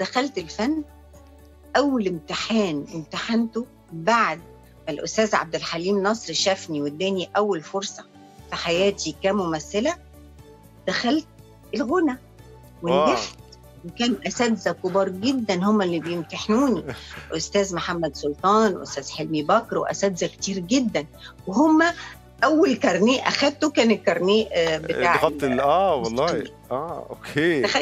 دخلت الفن، أول امتحان امتحنته بعد ما الأستاذ عبد الحليم نصر شافني واداني أول فرصة في حياتي كممثلة، دخلت الغنى ونجحت. وكان أساتذة كبار جدا هم اللي بيمتحنوني، أستاذ محمد سلطان وأستاذ حلمي بكر وأساتذة كتير جدا، وهم أول كارنيه أخدته كان الكارنيه بتاع ضغط والله أوكي بس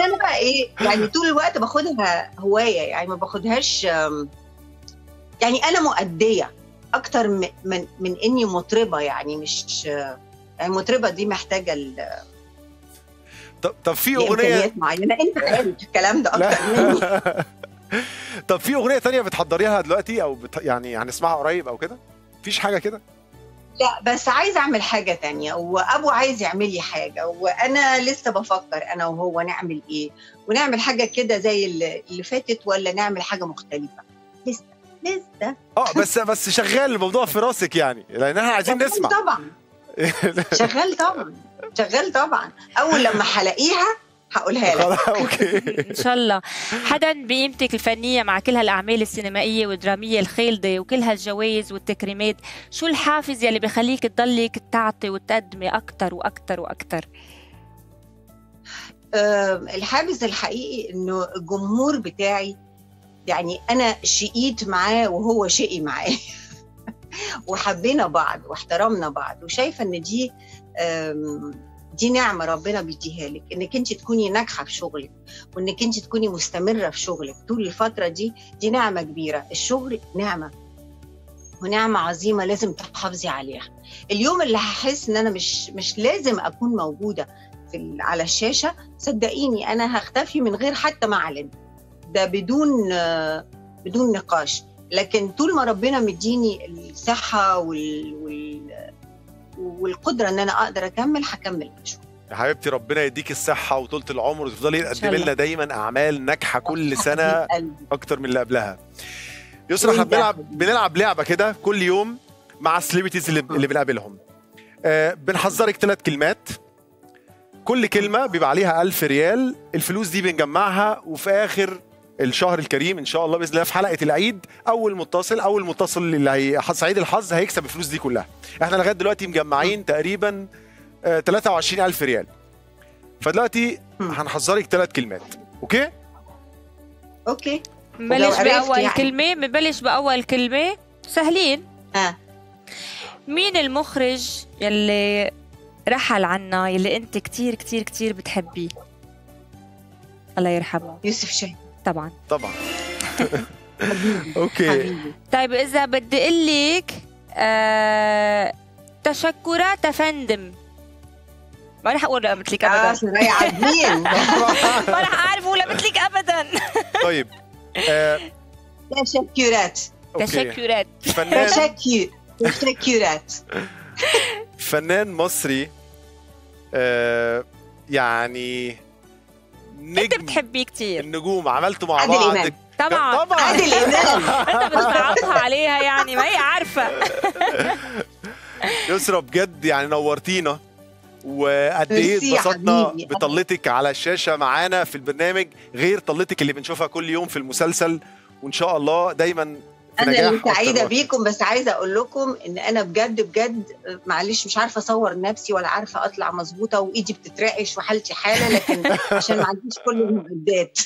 أنا بقى إيه يعني طول الوقت باخدها هواية، يعني ما باخدهاش، يعني أنا مؤدية أكتر من إني مطربة، يعني مش يعني المطربة دي محتاجة طب في أغنية معينة أنت عارف الكلام ده أكتر مني طب في أغنية تانية بتحضريها دلوقتي أو يعني هنسمعها قريب أو كده؟ مفيش حاجة كده؟ لا بس عايز أعمل حاجة تانية، وأبو عايز يعمل لي حاجة، وأنا لسه بفكر أنا وهو نعمل إيه، ونعمل حاجة كده زي اللي فاتت ولا نعمل حاجة مختلفة، لسه بس شغال الموضوع في راسك يعني، لأن احنا عايزين نسمع طبعا شغال طبعا أول لما هلاقيها هقولها لك اوكي ان شاء الله. حدا بقيمتك الفنيه مع كل هالاعمال السينمائيه والدراميه الخالده وكل هالجوائز والتكريمات، شو الحافز يلي بخليك تضلك تعطي وتقدمي اكثر واكثر واكثر؟ الحافز الحقيقي انه الجمهور بتاعي، يعني انا شقيت معاه وهو شقي معايا وحبينا بعض واحترمنا بعض، وشايفه ان دي نعمة ربنا بيديها لك، انك انت تكوني ناجحة في شغلك وانك انت تكوني مستمرة في شغلك طول الفترة دي نعمة كبيرة. الشغل نعمة ونعمة عظيمة لازم تحافظي عليها. اليوم اللي هحس ان انا مش لازم اكون موجودة على الشاشة، صدقيني انا هختفي من غير حتى ما اعلن، ده بدون نقاش. لكن طول ما ربنا مديني الصحة والقدره ان انا اقدر هكمل مشروع. يا حبيبتي ربنا يديكي الصحه وطولة العمر وتفضلي تقدمي لنا دايما اعمال ناجحه كل سنه اكتر من اللي قبلها. يسرى احنا بنلعب لعبه كده كل يوم مع السليبرتيز اللي بنقابلهم، بنحذرك 3 كلمات، كل كلمه بيبقى عليها 1000 ريال، الفلوس دي بنجمعها وفي اخر الشهر الكريم ان شاء الله باذن الله في حلقه العيد اول متصل اللي سعيد الحظ هيكسب الفلوس دي كلها. احنا لغايه دلوقتي مجمعين تقريبا 23000 ريال، فدلوقتي هنحذرك 3 كلمات. اوكي بلش باول يعني. بأول كلمه سهلين. مين المخرج يلي رحل عنا يلي انت كتير كتير كتير بتحبيه؟ الله يرحمه. يوسف شاين طبعا اوكي طيب اذا بدي اقول لك تشكرات يا فندم، ما رح اقول مثلك ابدا، عشان رايح عاديين ما رح اعرف ولا مثلك ابدا. طيب تشكرات فنان مصري يعني انت بتحبيه كتير، النجوم عملتوا مع بعض طبعا عادل امام انت بتصعبها عليها يعني ما هي عارفه. يسرى بجد يعني نورتينا وقد ايه اتبسطنا بطلتك على الشاشه معانا في البرنامج، غير طلتك اللي بنشوفها كل يوم في المسلسل، وان شاء الله دايما انا سعيده بيكم. بس عايزه اقول لكم ان انا بجد معلش مش عارفه اصور نفسي ولا عارفه اطلع مظبوطه وايدي بتترعش وحالتي حاله، لكن عشان ما عنديش كل المعدات